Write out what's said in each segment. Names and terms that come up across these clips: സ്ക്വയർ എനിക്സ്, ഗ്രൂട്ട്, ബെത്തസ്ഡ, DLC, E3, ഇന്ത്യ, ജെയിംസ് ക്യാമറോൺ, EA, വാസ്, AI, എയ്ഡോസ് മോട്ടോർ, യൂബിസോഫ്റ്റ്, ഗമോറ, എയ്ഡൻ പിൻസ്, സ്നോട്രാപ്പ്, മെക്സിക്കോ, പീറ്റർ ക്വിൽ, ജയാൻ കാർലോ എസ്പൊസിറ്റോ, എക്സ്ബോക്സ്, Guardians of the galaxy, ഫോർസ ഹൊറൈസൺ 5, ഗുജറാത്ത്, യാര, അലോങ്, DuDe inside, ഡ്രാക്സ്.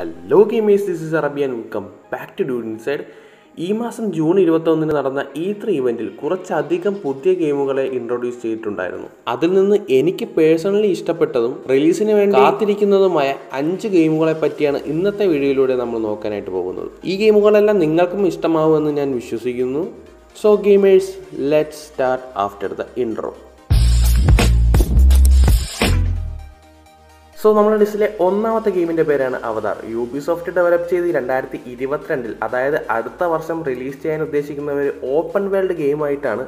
Hello gamers, this is Arabian. Welcome back to dude inside. ഈ മാസം June 21-ന് നടന്ന E3 ഇവൻറ്റിൽ കുറച്ചധികം പുതിയ ഗെയിമുകളെ ഇൻട്രൊഡ്യൂസ് ചെയ്തിട്ടുണ്ടായിരുന്നു. അതിൽ നിന്ന് എനിക്ക് പേഴ്സണലി ഇഷ്ടപ്പെട്ടതും റിലീസിന് വേണ്ടി കാത്തിരിക്കുന്നതുമായ 5 ഗെയിമുകളെ പറ്റിയാണ് ഇന്നത്തെ വീഡിയോയിലൂടെ നമ്മൾ നോക്കാനായിട്ട് പോകുന്നത്. ഈ ഗെയിമുകളെല്ലാം നിങ്ങൾക്കും ഇഷ്ടമാവുമെന്ന് ഞാൻ വിശ്വസിക്കുന്നു. So gamers, let's start after the intro. So നമ്മുടെ ലിസ്റ്റിലെ ഒന്നാമത്തെ ഗെയിമിൻ്റെ പേരാണ് അവതാർ. യൂബിസോഫ്റ്റ് ഡെവലപ്പ് ചെയ്ത് 2022-ൽ, അതായത് അടുത്ത വർഷം റിലീസ് ചെയ്യാൻ ഉദ്ദേശിക്കുന്ന ഒരു ഓപ്പൺ വേൾഡ് ഗെയിമായിട്ടാണ്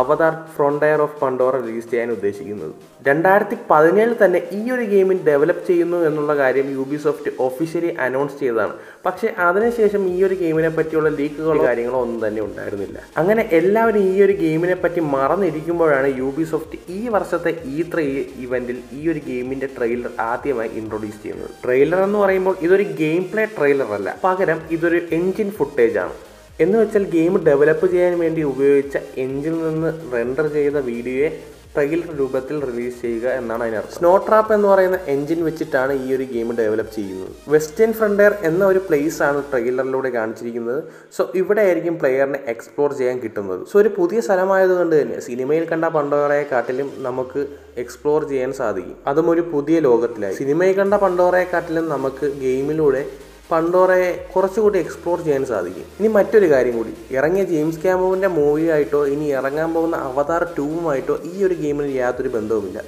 Avatar frontier of Pandora release ചെയ്യാൻ ഉദ്ദേശിക്കുന്നത്. 2017 തന്നെ ഈ ഒരു ഗെയിമിൽ ഡെവലപ്പ് ചെയ്യുന്നു എന്നുള്ള കാര്യം യൂബിസോഫ്റ്റ് ഒഫീഷ്യലി അനൗൺസ് ചെയ്തതാണ്. പക്ഷേ അതിനുശേഷം ഈ ഒരു ഗെയിമിനെ പറ്റിയുള്ള ലീക്കുകളോ കാര്യങ്ങളോ ഒന്നും തന്നെ ഉണ്ടായിരുന്നില്ല. അങ്ങനെ എല്ലാവരും ഈ ഒരു ഗെയിമിനെ പറ്റി മറന്നിരിക്കുമ്പോഴാണ് യൂബിസോഫ്റ്റ് ഈ വർഷത്തെ E3 ഇവൻറ്റിൽ ഈ ഒരു ഗെയിമിൻ്റെ ട്രെയിലർ ആദ്യമായി ഇൻട്രൊഡ്യൂസ് ചെയ്യുന്നത്. ട്രെയിലർ എന്ന് പറയുമ്പോൾ ഇതൊരു ഗെയിം പ്ലേ ട്രെയിലർ അല്ല, പകരം ഇതൊരു എൻജിൻ ഫുട്ടേജ് ആണ്. എന്ന് വെച്ചാൽ ഗെയിം ഡെവലപ്പ് ചെയ്യാൻ വേണ്ടി ഉപയോഗിച്ച എഞ്ചിനിൽ നിന്ന് റെൻഡർ ചെയ്ത വീഡിയോയെ ട്രെയിലർ രൂപത്തിൽ റിലീസ് ചെയ്യുക എന്നാണ് അതിനർത്ഥം. സ്നോട്രാപ്പ് എന്ന് പറയുന്ന എഞ്ചിൻ വെച്ചിട്ടാണ് ഈ ഒരു ഗെയിം ഡെവലപ്പ് ചെയ്യുന്നത്. വെസ്റ്റേൺ ഫ്രണ്ടിയർ എന്ന ഒരു പ്ലേസ് ആണ് ട്രെയിലറിലൂടെ കാണിച്ചിരിക്കുന്നത്. സോ ഇവിടെ ആയിരിക്കും പ്ലെയറിനെ എക്സ്പ്ലോർ ചെയ്യാൻ കിട്ടുന്നത്. സോ ഒരു പുതിയ സ്ഥലമായതുകൊണ്ട് തന്നെ സിനിമയിൽ കണ്ട പണ്ടോറയെ കാട്ടിലും നമുക്ക് എക്സ്പ്ലോർ ചെയ്യാൻ സാധിക്കും. അതും ഒരു പുതിയ ലോകത്തിലായി. സിനിമയിൽ കണ്ട പണ്ടോറയെ കാട്ടിലും നമുക്ക് ഗെയിമിലൂടെ പണ്ടോറയെ കുറച്ചുകൂടി എക്സ്പ്ലോർ ചെയ്യാൻ സാധിക്കും. ഇനി മറ്റൊരു കാര്യം കൂടി, ഇറങ്ങിയ ജെയിംസ് ക്യാമറോൻ്റെ മൂവിയായിട്ടോ ഇനി ഇറങ്ങാൻ പോകുന്ന അവതാർ 2-ഉമായിട്ടോ ഈ ഒരു ഗെയിമിന് യാതൊരു ബന്ധവുമില്ല.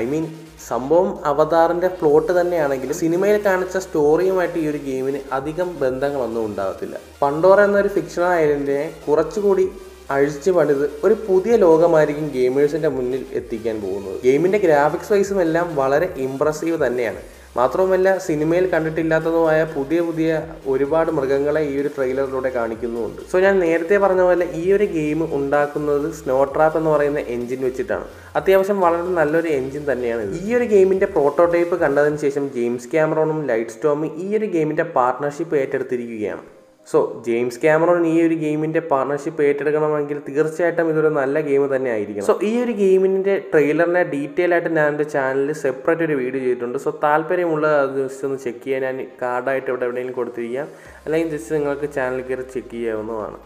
ഐ മീൻ, സംഭവം അവതാറിൻ്റെ പ്ലോട്ട് തന്നെയാണെങ്കിലും സിനിമയിൽ കാണിച്ച സ്റ്റോറിയുമായിട്ട് ഈ ഒരു ഗെയിമിന് അധികം ബന്ധങ്ങളൊന്നും ഉണ്ടാകത്തില്ല. പണ്ടോറ എന്നൊരു ഫിക്ഷണൽ ഐലൻഡിനെ കുറച്ചുകൂടി അഴിച്ചു പണിത് ഒരു പുതിയ ലോകമായിരിക്കും ഗെയിമേഴ്സിൻ്റെ മുന്നിൽ എത്തിക്കാൻ പോകുന്നത്. ഗെയിമിൻ്റെ ഗ്രാഫിക്സ് വൈസും എല്ലാം വളരെ ഇംപ്രസീവ് തന്നെയാണ്. മാത്രവുമല്ല, സിനിമയിൽ കണ്ടിട്ടില്ലാത്തതുമായ പുതിയ പുതിയ ഒരുപാട് മൃഗങ്ങളെ ഈ ഒരു ട്രെയിലറിലൂടെ കാണിക്കുന്നുമുണ്ട്. സോ ഞാൻ നേരത്തെ പറഞ്ഞ പോലെ ഈ ഒരു ഗെയിം ഉണ്ടാക്കുന്നത് സ്നോട്രാപ്പ് എന്ന് പറയുന്ന എഞ്ചിൻ വെച്ചിട്ടാണ്. അത്യാവശ്യം വളരെ നല്ലൊരു എഞ്ചിൻ തന്നെയാണ്. ഈ ഒരു ഗെയിമിൻ്റെ പ്രോട്ടോടൈപ്പ് കണ്ടതിന് ശേഷം ജെയിംസ് ക്യാമറോണും ലൈറ്റ് സ്റ്റോമും ഈ ഒരു ഗെയിമിൻ്റെ പാർട്ട്ണർഷിപ്പ് ഏറ്റെടുത്തിരിക്കുകയാണ്. സോ ജെയിംസ് ക്യാമറോൺ ഈ ഒരു ഗെയിമിൻ്റെ പാർട്ണർഷിപ്പ് ഏറ്റെടുക്കണമെങ്കിൽ തീർച്ചയായിട്ടും ഇതൊരു നല്ല ഗെയിം തന്നെ ആയിരിക്കും. സോ ഈ ഒരു ഗെയിമിൻ്റെ ട്രെയിലറിനെ ഡീറ്റെയിൽ ആയിട്ട് ഞാൻ എൻ്റെ ചാനലിൽ സെപ്പറേറ്റ് ഒരു വീഡിയോ ചെയ്തിട്ടുണ്ട്. സോ താല്പര്യമുള്ളത് അത് ജസ്റ്റ് ഒന്ന് ചെക്ക് ചെയ്യാൻ ഞാൻ കാർഡായിട്ട് ഇവിടെ എവിടെയെങ്കിലും കൊടുത്തിരിക്കാം, അല്ലെങ്കിൽ ജസ്റ്റ് നിങ്ങൾക്ക് ചാനൽ കയറി ചെക്ക് ചെയ്യാവുന്നതാണ്.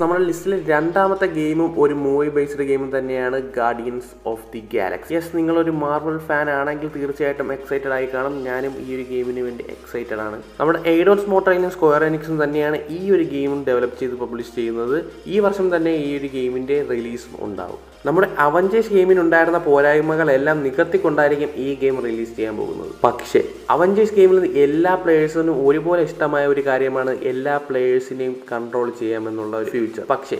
നമ്മുടെ ലിസ്റ്റിലെ രണ്ടാമത്തെ ഗെയിമും ഒരു മൂവി ബേസ്ഡ് ഗെയിമും തന്നെയാണ് Guardians of the Galaxy. Yes, നിങ്ങളൊരു മാർവൽ ഫാൻ ആണെങ്കിൽ തീർച്ചയായിട്ടും എക്സൈറ്റഡ് ആയി കാണും. ഞാനും ഈ ഒരു ഗെയിമിന് വേണ്ടി എക്സൈറ്റഡ് ആണ്. നമ്മുടെ എയ്ഡോസ് മോട്ടോറിനും സ്ക്വയർ എനിക്സും തന്നെയാണ് ഈ ഒരു ഗെയിമും ഡെവലപ്പ് ചെയ്ത് പബ്ലിഷ് ചെയ്യുന്നത്. ഈ വർഷം തന്നെ ഈ ഒരു ഗെയിമിൻ്റെ റിലീസും ഉണ്ടാവും. നമ്മുടെ അവഞ്ചേഴ്സ് ഗെയിമിനുണ്ടായിരുന്ന പോരായ്മകളെല്ലാം നികത്തിക്കൊണ്ടായിരിക്കും ഈ ഗെയിം റിലീസ് ചെയ്യാൻ പോകുന്നത്. പക്ഷേ അവഞ്ചേഴ്സ് ഗെയിമിൽ നിന്ന് എല്ലാ പ്ലേയേഴ്സിനും ഒരുപോലെ ഇഷ്ടമായ ഒരു കാര്യമാണ് എല്ലാ പ്ലേയേഴ്സിനെയും കൺട്രോൾ ചെയ്യാമെന്നുള്ള ഒരു ഫ്യൂച്ചർ. പക്ഷേ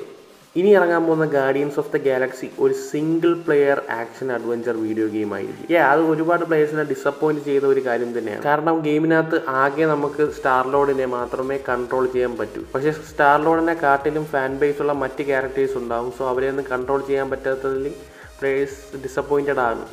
ഇനി ഇറങ്ങാൻ പോകുന്ന ഗാർഡിയൻസ് ഓഫ് ദ ഗാലക്സി ഒരു single player action adventure video game ആയിരിക്കും. അത് ഒരുപാട് പ്ലേയേഴ്സിനെ ഡിസപ്പോയിൻറ്റ് ചെയ്ത ഒരു കാര്യം തന്നെയാണ്. കാരണം ഗെയിമിനകത്ത് ആകെ നമുക്ക് സ്റ്റാർലോഡിനെ മാത്രമേ കൺട്രോൾ ചെയ്യാൻ പറ്റൂ. പക്ഷേ സ്റ്റാർലോഡിനെ കാട്ടിലും ഫാൻ ബേസ് ഉള്ള മറ്റ് ക്യാരക്ടേഴ്സ് ഉണ്ടാകും. സോ അവരെ ഒന്നും കൺട്രോൾ ചെയ്യാൻ പറ്റാത്തതിൽ പ്ലേയേഴ്സ് ഡിസപ്പോയിൻറ്റഡ് ആകും.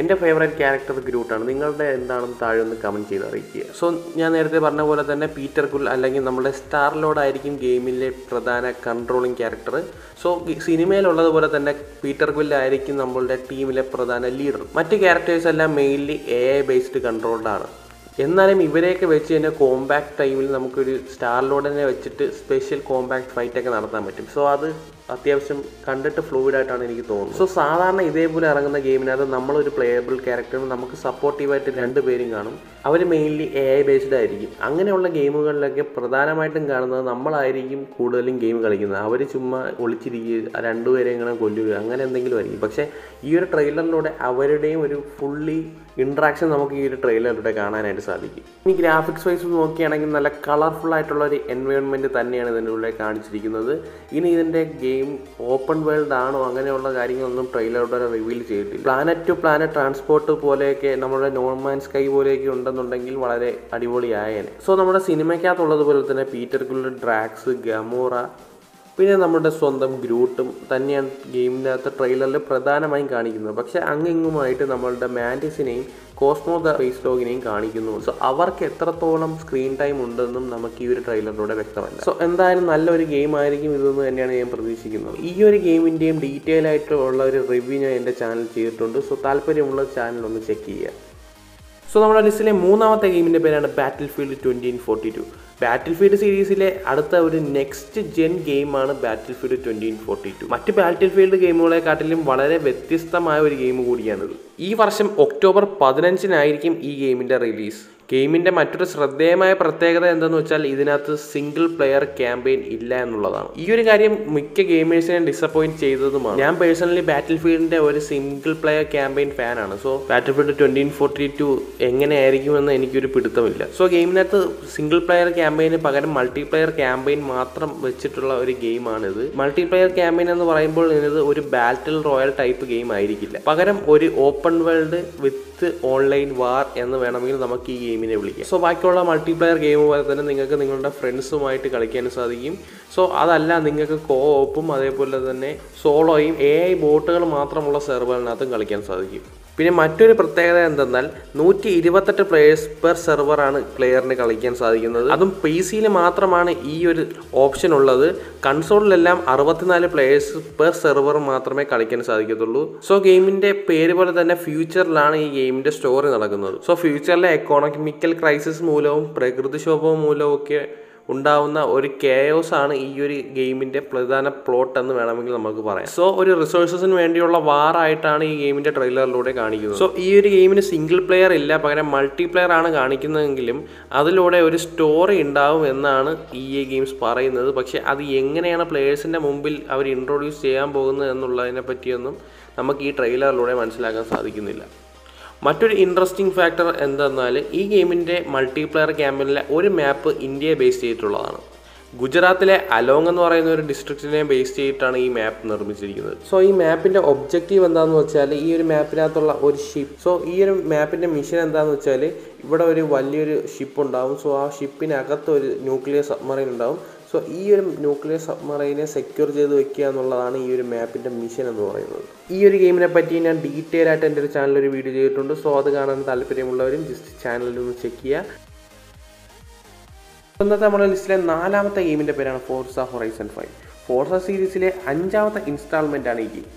എൻ്റെ ഫേവറേറ്റ് ക്യാരക്ടർ ഗ്രൂട്ടാണ്. നിങ്ങളുടെ എന്താണെന്ന് താഴെ ഒന്ന് കമൻറ്റ് ചെയ്ത് അറിയിക്കുക. സോ ഞാൻ നേരത്തെ പറഞ്ഞ പോലെ തന്നെ പീറ്റർ ക്വിൽ അല്ലെങ്കിൽ നമ്മുടെ സ്റ്റാർ-ലോർഡ് ആയിരിക്കും ഗെയിമിലെ പ്രധാന കൺട്രോളിങ് ക്യാരക്ടർ. സോ സിനിമയിലുള്ളതുപോലെ തന്നെ പീറ്റർ ക്വിൽ ആയിരിക്കും നമ്മളുടെ ടീമിലെ പ്രധാന ലീഡർ. മറ്റ് ക്യാരക്ടേഴ്സ് എല്ലാം മെയിൻലി AI ബേസ്ഡ് കൺട്രോൾഡാണ്. എന്നാലും ഇവരെയൊക്കെ വെച്ച് തന്നെ കോമ്പാക്ട് ടൈമിൽ നമുക്കൊരു സ്റ്റാർ-ലോർഡിനെ വെച്ചിട്ട് സ്പെഷ്യൽ കോമ്പാക്ട് ഫൈറ്റൊക്കെ നടത്താൻ പറ്റും. സോ അത് അത്യാവശ്യം കണ്ടിട്ട് ഫ്ലൂയിഡായിട്ടാണ് എനിക്ക് തോന്നുന്നത്. സോ സാധാരണ ഇതേപോലെ ഇറങ്ങുന്ന ഗെയിമിനകത്ത് നമ്മളൊരു പ്ലേയബിൾ ക്യാരക്ടറും നമുക്ക് സപ്പോർട്ടീവായിട്ട് 2 പേരും കാണും. അവർ മെയിൻലി AI ബേസ്ഡ് ആയിരിക്കും. അങ്ങനെയുള്ള ഗെയിമുകളിലൊക്കെ പ്രധാനമായിട്ടും കാണുന്നത് നമ്മളായിരിക്കും കൂടുതലും ഗെയിം കളിക്കുന്നത്. അവർ ചുമ്മാ ഒളിച്ചിരിക്കുക, 2 പേരെങ്ങനെ കൊല്ലുക, അങ്ങനെ എന്തെങ്കിലും ആയിരിക്കും. പക്ഷേ ഈ ഒരു ട്രെയിലറിലൂടെ അവരുടെയും ഒരു ഫുള്ളി ഇൻട്രാക്ഷൻ നമുക്ക് ഈ ഒരു ട്രെയിലറിലൂടെ കാണാനായിട്ട് സാധിക്കും. ഇനി ഗ്രാഫിക്സ് വൈസ് നോക്കുകയാണെങ്കിൽ നല്ല കളർഫുള്ളായിട്ടുള്ള ഒരു എൻവയോൺമെൻറ്റ് തന്നെയാണ് ഇതിൻ്റെ ഉള്ളിൽ കാണിച്ചിരിക്കുന്നത്. ഇനി ഇതിൻ്റെ ഗെയിം ഓപ്പൺ വേൾഡ് ആണോ അങ്ങനെയുള്ള കാര്യങ്ങളൊന്നും ട്രെയിലറിലൂടെ റിവീൽ ചെയ്തിട്ടില്ല. പ്ലാനറ്റ് ടു പ്ലാനറ്റ് ട്രാൻസ്പോർട്ട് പോലെയൊക്കെ നമ്മുടെ നോർമാൻ സ്കൈ പോലെയൊക്കെ ഉണ്ടെന്നുണ്ടെങ്കിൽ വളരെ അടിപൊളിയായേനെ. സോ നമ്മുടെ സിനിമയ്ക്കകത്തുള്ളതുപോലെ തന്നെ പീറ്റർ ക്വിൽ, ഡ്രാക്സ്, ഗമോറ, പിന്നെ നമ്മുടെ സ്വന്തം ഗ്രൂട്ടും തന്നെയാണ് ഗെയിമിൻ്റെ അകത്ത് ട്രെയിലറിൽ പ്രധാനമായും കാണിക്കുന്നത്. പക്ഷേ അങ്ങുമായിട്ട് നമ്മളുടെ മാൻറ്റിസിനെയും കോസ്മോ ദ ഫേസ് ഡോഗിനെയും കാണിക്കുന്നു. സോ അവർക്ക് എത്രത്തോളം സ്ക്രീൻ ടൈം ഉണ്ടെന്നും നമുക്ക് ഈ ഒരു ട്രെയിലറിലൂടെ വ്യക്തമല്ല. സോ എന്തായാലും നല്ലൊരു ഗെയിം ആയിരിക്കും ഇതെന്ന് തന്നെയാണ് ഞാൻ പ്രതീക്ഷിക്കുന്നത്. ഈ ഒരു ഗെയിമിൻ്റെയും ഡീറ്റെയിൽ ആയിട്ടുള്ള ഒരു റിവ്യൂ ഞാൻ എൻ്റെ ചാനൽ ചെയ്തിട്ടുണ്ട്. സോ താല്പര്യമുള്ള ചാനൽ ഒന്ന് ചെക്ക് ചെയ്യുക. സോ നമ്മുടെ ലിസ്റ്റിലെ മൂന്നാമത്തെ ഗെയിമിൻ്റെ പേരാണ് ബാറ്റിൽഫീൽഡ് 2042. ബാറ്റിൽഫീൽഡ് സീരീസിലെ അടുത്ത ഒരു നെക്സ്റ്റ് ജെൻ ഗെയിമാണ് ബാറ്റിൽഫീൽഡ് 2042. മറ്റ് ബാറ്റിൽഫീൽഡ് ഗെയിമുകളെക്കാട്ടിലും വളരെ വ്യത്യസ്തമായ ഒരു ഗെയിം കൂടിയാണിത്. ഈ വർഷം ഒക്ടോബർ 15-നായിരിക്കും ഈ ഗെയിമിൻ്റെ റിലീസ്. ഗെയിമിൻ്റെ മറ്റൊരു ശ്രദ്ധേയമായ പ്രത്യേകത എന്തെന്ന് വെച്ചാൽ ഇതിനകത്ത് സിംഗിൾ പ്ലെയർ ക്യാമ്പയിൻ ഇല്ല എന്നുള്ളതാണ്. ഈ ഒരു കാര്യം മിക്ക ഗെയിമേഴ്സിനെ ഡിസപ്പോയിൻറ്റ് ചെയ്തതുമാണ്. ഞാൻ പേഴ്സണലി ബാറ്റിൽ ഫീൽഡിൻ്റെ ഒരു സിംഗിൾ പ്ലെയർ ക്യാമ്പയിൻ ഫാനാണ്. സോ ബാറ്റിൽ ഫീൽഡ് 2042 എങ്ങനെയായിരിക്കുമെന്ന് എനിക്കൊരു പിടുത്തമില്ല. സോ ഗെയിമിനകത്ത് സിംഗിൾ പ്ലെയർ ക്യാമ്പയിന് പകരം മൾട്ടി പ്ലെയർ ക്യാമ്പയിൻ മാത്രം വെച്ചിട്ടുള്ള ഒരു ഗെയിമാണിത്. മൾട്ടി പ്ലെയർ ക്യാമ്പയിൻ എന്ന് പറയുമ്പോൾ ഇത് ഒരു ബാറ്റിൽ റോയൽ ടൈപ്പ് ഗെയിം ആയിരിക്കില്ല. പകരം ഒരു open world with online war എന്ന് വേണമെങ്കിൽ നമുക്ക് ഈ ഗെയിമിനെ വിളിക്കാം. സോ ബാക്കിയുള്ള മൾട്ടിപ്ലെയർ ഗെയിം പോലെ തന്നെ നിങ്ങൾക്ക് നിങ്ങളുടെ ഫ്രണ്ട്സുമായിട്ട് കളിക്കാൻ സാധിക്കും. സോ അതല്ല, നിങ്ങൾക്ക് കോ ഓപ്പും അതേപോലെ തന്നെ സോളോയും AI ബോട്ടുകൾ മാത്രമുള്ള സെർവറിനകത്തും കളിക്കാൻ സാധിക്കും. പിന്നെ മറ്റൊരു പ്രത്യേകത എന്തെന്നാൽ 128 പ്ലെയേഴ്സ് പെർ സെർവറാണ് പ്ലെയറിന് കളിക്കാൻ സാധിക്കുന്നത്. അതും PC-യിൽ മാത്രമാണ് ഈ ഒരു ഓപ്ഷൻ ഉള്ളത്. കൺസോളിലെല്ലാം 64 പ്ലെയേഴ്സ് പെർ സെർവർ മാത്രമേ കളിക്കാൻ സാധിക്കത്തുള്ളൂ. സോ ഗെയിമിൻ്റെ പേര് പോലെ തന്നെ ഫ്യൂച്ചറിലാണ് ഈ ഗെയിമിൻ്റെ സ്റ്റോറി നടക്കുന്നത്. സോ ഫ്യൂച്ചറിലെ എക്കോണമിക്കൽ ക്രൈസിസ് മൂലവും പ്രകൃതിക്ഷോഭവും മൂലവും ഒക്കെ ഉണ്ടാവുന്ന ഒരു കെയോസാണ് ഈ ഒരു ഗെയിമിൻ്റെ പ്രധാന പ്ലോട്ട് എന്ന് വേണമെങ്കിൽ നമുക്ക് പറയാം. സോ ഒരു റിസോഴ്സസിന് വേണ്ടിയുള്ള വാറായിട്ടാണ് ഈ ഗെയിമിൻ്റെ ട്രെയിലറിലൂടെ കാണിക്കുന്നത്. സോ ഈ ഒരു ഗെയിമിന് സിംഗിൾ പ്ലെയർ ഇല്ല, പകരം മൾട്ടി പ്ലെയർ ആണ് കാണിക്കുന്നതെങ്കിലും അതിലൂടെ ഒരു സ്റ്റോറി ഉണ്ടാവും എന്നാണ് EA ഗെയിംസ് പറയുന്നത്. പക്ഷേ അത് എങ്ങനെയാണ് പ്ലെയേഴ്സിൻ്റെ മുമ്പിൽ അവർ ഇൻട്രൊഡ്യൂസ് ചെയ്യാൻ പോകുന്നത് എന്നുള്ളതിനെ പറ്റിയൊന്നും നമുക്ക് ഈ ട്രെയിലറിലൂടെ മനസ്സിലാക്കാൻ സാധിക്കുന്നില്ല. മറ്റൊരു ഇൻട്രസ്റ്റിംഗ് ഫാക്ടർ എന്തെന്നാൽ ഈ ഗെയിമിൻ്റെ മൾട്ടിപ്ലെയർ ക്യാമ്പയിനിലെ ഒരു മാപ്പ് ഇന്ത്യയെ ബേസ് ചെയ്തിട്ടുള്ളതാണ്. ഗുജറാത്തിലെ അലോങ് എന്ന് പറയുന്ന ഒരു ഡിസ്ട്രിക്റ്റിനെ ബേസ് ചെയ്തിട്ടാണ് ഈ മാപ്പ് നിർമ്മിച്ചിരിക്കുന്നത്. സോ ഈ മാപ്പിൻ്റെ ഒബ്ജക്റ്റീവ് എന്താണെന്ന് വെച്ചാൽ ഈ ഒരു മാപ്പിനകത്തുള്ള ഒരു ഷിപ്പ്. സോ ഈ ഒരു മാപ്പിൻ്റെ മിഷൻ എന്താണെന്ന് വെച്ചാൽ ഇവിടെ ഒരു വലിയൊരു ഷിപ്പ് ഉണ്ടാവും. സോ ആ ഷിപ്പിനകത്ത് ഒരു ന്യൂക്ലിയർ സബ്മറൈൻ ഉണ്ടാവും. സോ ഈ ഒരു ന്യൂക്ലിയർ സബ്മറൈനെ സെക്യൂർ ചെയ്ത് വെക്കുക എന്നുള്ളതാണ് ഈ ഒരു മാപ്പിൻ്റെ മിഷൻ എന്ന് പറയുന്നത്. ഈ ഒരു ഗെയിമിനെ പറ്റി ഞാൻ ഡീറ്റെയിൽ ആയിട്ട് എൻ്റെ ഒരു ചാനലൊരു വീഡിയോ ചെയ്തിട്ടുണ്ട്. സോ അത് കാണാൻ താല്പര്യമുള്ളവരും ജസ്റ്റ് ചാനലിലൊന്ന് ചെക്ക് ചെയ്യുക. ഇന്നത്തെ നമ്മുടെ ലിസ്റ്റിലെ നാലാമത്തെ ഗെയിമിൻ്റെ പേരാണ് ഫോർസ ഹൊറൈസൺ 5. ഫോർസ സീരീസിലെ 5ാമത്തെ ഇൻസ്റ്റാൾമെൻ്റാണ് ഈ ഗെയിം.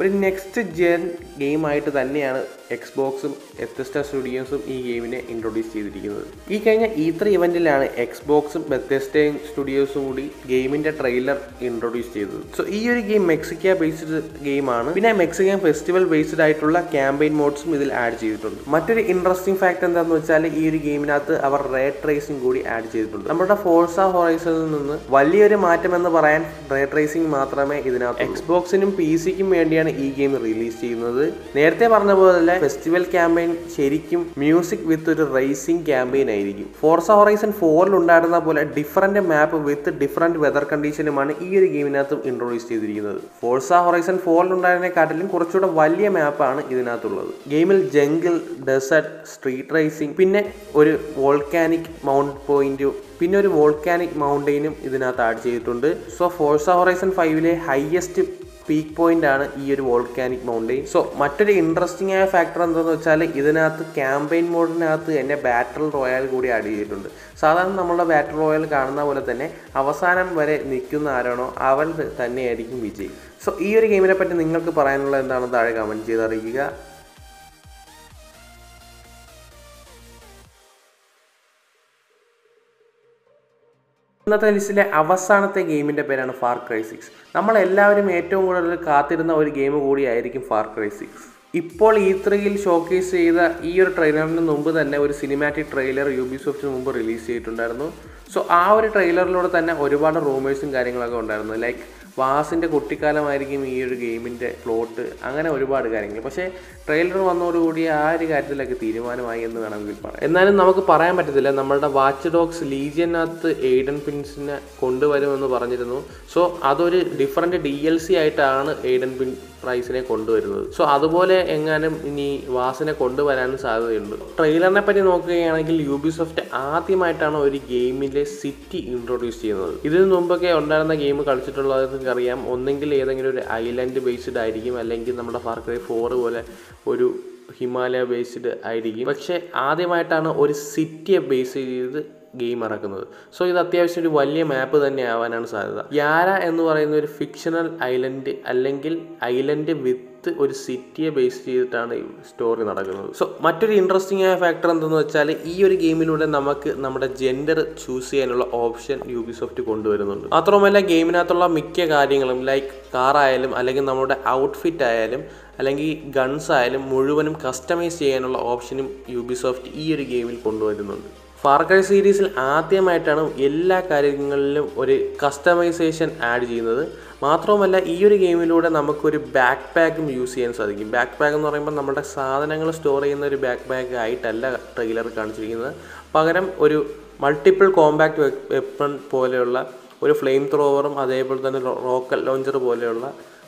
ഒരു നെക്സ്റ്റ് ജെൻ ഗെയിമായിട്ട് തന്നെയാണ് എക്സ്ബോക്സും ബെത്തസ്ഡ സ്റ്റുഡിയോസും ഈ ഗെയിമിനെ ഇൻട്രൊഡ്യൂസ് ചെയ്തിരിക്കുന്നത്. ഈ കഴിഞ്ഞ E3 ഇവൻറ്റിലാണ് എക്സ്ബോക്സും ബെത്തസ്ഡ സ്റ്റുഡിയോസും കൂടി ഗെയിമിൻ്റെ ട്രെയിലർ ഇൻട്രൊഡ്യൂസ് ചെയ്തത്. സോ ഈ ഒരു ഗെയിം മെക്സിക്കോ ബേസ്ഡ് ഗെയിമാണ്. പിന്നെ മെക്സിക്കൻ ഫെസ്റ്റിവൽ ബേസ്ഡ് ആയിട്ടുള്ള ക്യാമ്പയിൻ മോഡ്സും ഇതിൽ ആഡ് ചെയ്തിട്ടുണ്ട്. മറ്റൊരു ഇൻട്രസ്റ്റിംഗ് ഫാക്ട് എന്താണെന്ന് വെച്ചാൽ ഈ ഒരു ഗെയിമിനകത്ത് അവർ റേറ്റ് ട്രേസിംഗ് കൂടി ആഡ് ചെയ്തിട്ടുണ്ട്. നമ്മുടെ ഫോർസ ഹൊറൈസണിൽ നിന്ന് വലിയൊരു മാറ്റം എന്ന് പറയാൻ റേറ്റ് ട്രേസിംഗ് മാത്രമേ ഇതിനകത്ത്. എക്സ്ബോക്സിനും PC-ക്കും വേണ്ടിയാണ് ഈ ഗെയിം റിലീസ് ചെയ്യുന്നത്. നേരത്തെ പറഞ്ഞ പോലെ ഫെസ്റ്റിവൽ ക്യാമ്പയിൻ ശരിക്കും മ്യൂസിക് വിത്ത് ഒരു റേസിംഗ് ക്യാമ്പയിൻ ആയിരിക്കും. ഫോർസ ഹൊറൈസൺ 4-ൽ ഉണ്ടായിരുന്ന പോലെ different map with different weather കണ്ടീഷനുമാണ് ഈ ഒരു ഗെയിമിനകത്ത് ഇൻട്രൊഡ്യൂസ് ചെയ്തിരിക്കുന്നത്. ഫോർസ ഹൊറൈസൺ 4-ൽ ഉണ്ടായിരുന്നേക്കാട്ടിലും കുറച്ചുകൂടെ വലിയ മാപ്പാണ് ഇതിനകത്തുള്ളത്. ഗെയിമിൽ ജംഗിൾ, ഡെസേർട്ട്, സ്ട്രീറ്റ് റേസിംഗ്, പിന്നെ ഒരു വോൾക്കാനിക് മൗണ്ട് പോയിൻറ്റും പിന്നെ ഒരു വോൾക്കാനിക് മൗണ്ടെയിനും ഇതിനകത്ത് ആഡ് ചെയ്തിട്ടുണ്ട്. സോ ഫോർസ ഹൊറൈസൺ 5-ലെ ഹൈയസ്റ്റ് പീക്ക് പോയിന്റ് ആണ് ഈ ഒരു വോൾക്കാനിക് മൗണ്ടെയിൻ. സോ മറ്റൊരു ഇൻട്രസ്റ്റിംഗ് ആയ ഫാക്ടർ എന്താണെന്ന് വെച്ചാൽ ഇതിനകത്ത് ക്യാമ്പയിൻ മോഡിനകത്ത് തന്നെ ബാറ്റിൽ റോയൽ കൂടി ആഡ് ചെയ്തിട്ടുണ്ട്. സാധാരണ നമ്മളുടെ ബാറ്റിൽ റോയൽ കാണുന്ന പോലെ തന്നെ അവസാനം വരെ നിൽക്കുന്ന ആരാണോ അവൻ തന്നെയായിരിക്കും വിജയി. സോ ഈ ഒരു ഗെയിമിനെ പറ്റി നിങ്ങൾക്ക് പറയാനുള്ളത് എന്താണെന്ന് താഴെ കമൻറ്റ് ചെയ്തറിയിക്കുക. ഇന്നത്തെ ലിസ്റ്റിലെ അവസാനത്തെ ഗെയിമിൻ്റെ പേരാണ് ഫാർ ക്രൈ 6. നമ്മളെല്ലാവരും ഏറ്റവും കൂടുതൽ കാത്തിരുന്ന ഒരു ഗെയിം കൂടിയായിരിക്കും ഫാർ ക്രൈ 6. ഇപ്പോൾ E3-യിൽ ഷോക്കേസ് ചെയ്ത ഈ ഒരു ട്രെയിലറിന് മുമ്പ് തന്നെ ഒരു സിനിമാറ്റിക് ട്രെയിലർ യൂബിസോഫ്റ്റിന് മുമ്പ് റിലീസ് ചെയ്തിട്ടുണ്ടായിരുന്നു. സോ ആ ഒരു ട്രെയിലറിലൂടെ തന്നെ ഒരുപാട് റൂമേഴ്സും കാര്യങ്ങളൊക്കെ ഉണ്ടായിരുന്നു. ലൈക്ക് വാസിൻ്റെ കുട്ടിക്കാലമായിരിക്കും ഈ ഒരു ഗെയിമിൻ്റെ പ്ലോട്ട്, അങ്ങനെ ഒരുപാട് കാര്യങ്ങൾ. പക്ഷേ ട്രെയിലർ വന്നതോടുകൂടി ആ ഒരു കാര്യത്തിലൊക്കെ തീരുമാനമായി എന്ന് വേണമെങ്കിൽ പറയാം. എന്നാലും നമുക്ക് പറയാൻ പറ്റത്തില്ല. നമ്മളുടെ വാച്ച് ഡോഗ്സ് ലീജിയനകത്ത് എയ്ഡൻ പിൻസിനെ കൊണ്ടുവരുമെന്ന് പറഞ്ഞിരുന്നു. സോ അതൊരു ഡിഫറൻറ്റ് DLC ആയിട്ടാണ് എയ്ഡൻ പിൻ പ്രൈസിനെ കൊണ്ടുവരുന്നത്. സോ അതുപോലെ എങ്ങാനും ഇനി വാസിനെ കൊണ്ടുവരാനും സാധ്യതയുണ്ട്. ട്രെയിലറിനെ പറ്റി നോക്കുകയാണെങ്കിൽ യൂബിസോഫ്റ്റ് ആദ്യമായിട്ടാണ് ഒരു ഗെയിമിലെ സിറ്റി ഇൻട്രൊഡ്യൂസ് ചെയ്യുന്നത്. ഇതിനു മുമ്പൊക്കെ ഉണ്ടായിരുന്ന ഗെയിം കളിച്ചിട്ടുള്ളവർക്ക് അറിയാം, ഒന്നെങ്കിൽ ഏതെങ്കിലും ഒരു ഐലൻഡ് ബേസ്ഡ് ആയിരിക്കും, അല്ലെങ്കിൽ നമ്മുടെ ഫാർ ക്രൈ 4 പോലെ ഒരു ഹിമാലയ ബേസ്ഡ് ആയിരിക്കും. പക്ഷേ ആദ്യമായിട്ടാണ് ഒരു സിറ്റിയെ ബേസ് ചെയ്ത് ഗെയിം ഇറക്കുന്നത്. സോ ഇത് അത്യാവശ്യം ഒരു വലിയ മാപ്പ് തന്നെ ആവാനാണ് സാധ്യത. യാര എന്ന് പറയുന്ന ഒരു ഫിക്ഷണൽ ഐലൻഡ് അല്ലെങ്കിൽ ഐലൻഡ് വിത്ത് വിത്ത് ഒരു സിറ്റിയെ ബേസ് ചെയ്തിട്ടാണ് ഈ സ്റ്റോറി നടക്കുന്നത്. സോ മറ്റൊരു ഇൻട്രസ്റ്റിംഗ് ആയ ഫാക്ടർ എന്തെന്ന് വെച്ചാൽ ഈ ഒരു ഗെയിമിലൂടെ നമുക്ക് നമ്മുടെ ജെൻഡർ ചൂസ് ചെയ്യാനുള്ള ഓപ്ഷൻ യൂബിസോഫ്റ്റ് കൊണ്ടുവരുന്നുണ്ട്. മാത്രമല്ല ഗെയിമിനകത്തുള്ള മിക്ക കാര്യങ്ങളും ലൈക്ക് കാറായാലും അല്ലെങ്കിൽ നമ്മുടെ ഔട്ട്ഫിറ്റ് ആയാലും അല്ലെങ്കിൽ ഗൺസ് ആയാലും മുഴുവനും കസ്റ്റമൈസ് ചെയ്യാനുള്ള ഓപ്ഷനും യൂബിസോഫ്റ്റ് ഈ ഒരു ഗെയിമിൽ കൊണ്ടുവരുന്നുണ്ട്. ഫാർ ക്രൈ സീരീസിൽ ആദ്യമായിട്ടാണ് എല്ലാ കാര്യങ്ങളിലും ഒരു കസ്റ്റമൈസേഷൻ ആഡ് ചെയ്യുന്നത്. മാത്രവുമല്ല ഈ ഒരു ഗെയിമിലൂടെ നമുക്കൊരു ബാക്ക് പാക്കും യൂസ് ചെയ്യാൻ സാധിക്കും. ബാക്ക് പാക്ക് എന്ന് പറയുമ്പോൾ നമ്മുടെ സാധനങ്ങൾ സ്റ്റോർ ചെയ്യുന്ന ഒരു ബാക്ക് പാക്ക് ആയിട്ടല്ല ട്രെയിലർ കാണിച്ചിരിക്കുന്നത്. പകരം ഒരു മൾട്ടിപ്പിൾ കോമ്പാക്ട് വെപ്പൺ പോലെയുള്ള ഒരു ഫ്ലെയിം ത്രോവറും അതേപോലെ തന്നെ റോക്കറ്റ് ലോഞ്ചർ പോലെയുള്ള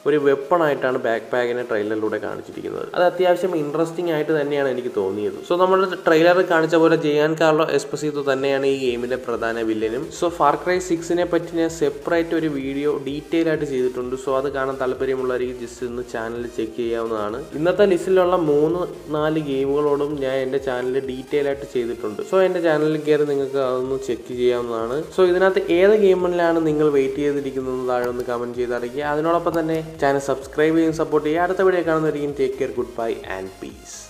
ഒരു വെപ്പണായിട്ടാണ് ബാക്ക് പാക്കിനെ ട്രെയിലറിലൂടെ കാണിച്ചിരിക്കുന്നത്. അത് അത്യാവശ്യം ഇൻട്രസ്റ്റിംഗ് ആയിട്ട് തന്നെയാണ് എനിക്ക് തോന്നിയത്. സോ നമ്മുടെ ട്രെയിലറിൽ കാണിച്ച പോലെ ജയാൻ കാർലോ എസ്പൊസിറ്റോ തന്നെയാണ് ഈ ഗെയിമിൻ്റെ പ്രധാന വില്ലനും. സോ ഫാർ ക്രൈ 6-നെ പറ്റി ഞാൻ സെപ്പറേറ്റ് ഒരു വീഡിയോ ഡീറ്റെയിൽ ആയിട്ട് ചെയ്തിട്ടുണ്ട്. സോ അത് കാണാൻ താല്പര്യമുള്ളവർക്ക് ജസ്റ്റ് ഒന്ന് ചാനൽ ചെക്ക് ചെയ്യാവുന്നതാണ്. ഇന്നത്തെ ലിസ്റ്റിലുള്ള 3-4 ഗെയിമുകളോടും ഞാൻ എൻ്റെ ചാനലിൽ ഡീറ്റെയിൽ ആയിട്ട് ചെയ്തിട്ടുണ്ട്. സോ എൻ്റെ ചാനലിൽ കയറി നിങ്ങൾക്ക് അതൊന്ന് ചെക്ക് ചെയ്യാവുന്നതാണ്. സോ ഇതിനകത്ത് ഏത് ഗെയിമിലാണ് നിങ്ങൾ വെയിറ്റ് ചെയ്തിരിക്കുന്നത് താഴെ ഒന്ന് കമൻറ്റ് ചെയ്തറിയിക്കുക. അതിനോടൊപ്പം തന്നെ ചാനൽ സബ്സ്ക്രൈബ് ചെയ്യും, സപ്പോർട്ട് ചെയ്യുക. അടുത്ത വീഡിയോ കാണുന്നവരെയും take care, good bye and piece.